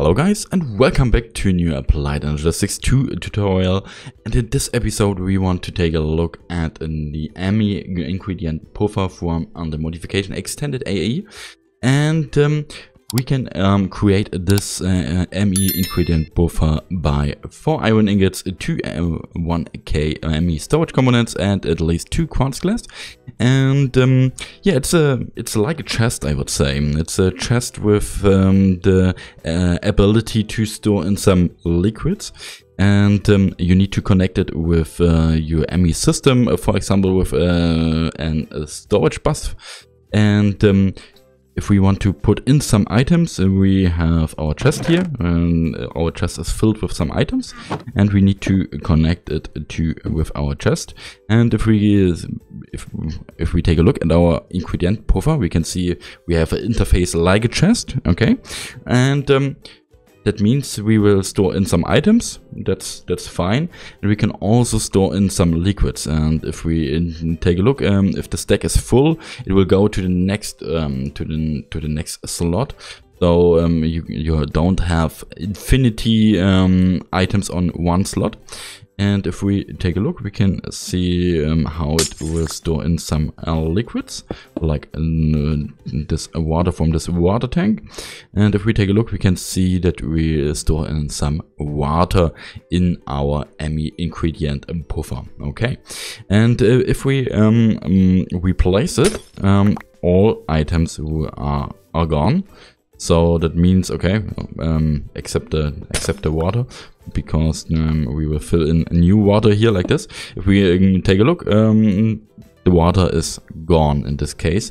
Hello guys and welcome back to a new Applied Energistics 2 tutorial, and in this episode we want to take a look at the ME Ingredient Buffer form on the Modification Extended AE, and we can create this ME Ingredient Buffer by 4 iron ingots, 2 1k ME storage components and at least 2 quartz glass. And yeah, it's like a chest, I would say. It's a chest with the ability to store in some liquids. And you need to connect it with your ME system, for example, with a storage bus. And if we want to put in some items, we have our chest here, and our chest is filled with some items, and we need to connect it to with our chest. And if we take a look at our ingredient buffer, we can see we have an interface like a chest, okay? And that means we will store in some items. That's fine. And we can also store in some liquids. And if we take a look, if the stack is full, it will go to the next next slot. So you don't have infinity items on one slot. And if we take a look, we can see how it will store in some liquids, like this water from this water tank. And if we take a look, we can see that we store in some water in our ME ingredient buffer. Okay. And if we replace it, all items are gone. So that means, okay, except the water, because we will fill in new water here like this. If we take a look, the water is gone in this case,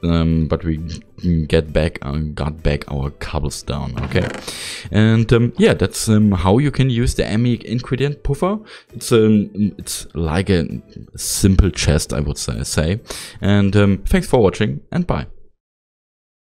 but we got back our cobblestone. Okay, and yeah, that's how you can use the ME ingredient buffer. It's like a simple chest, I would say. And thanks for watching, and bye.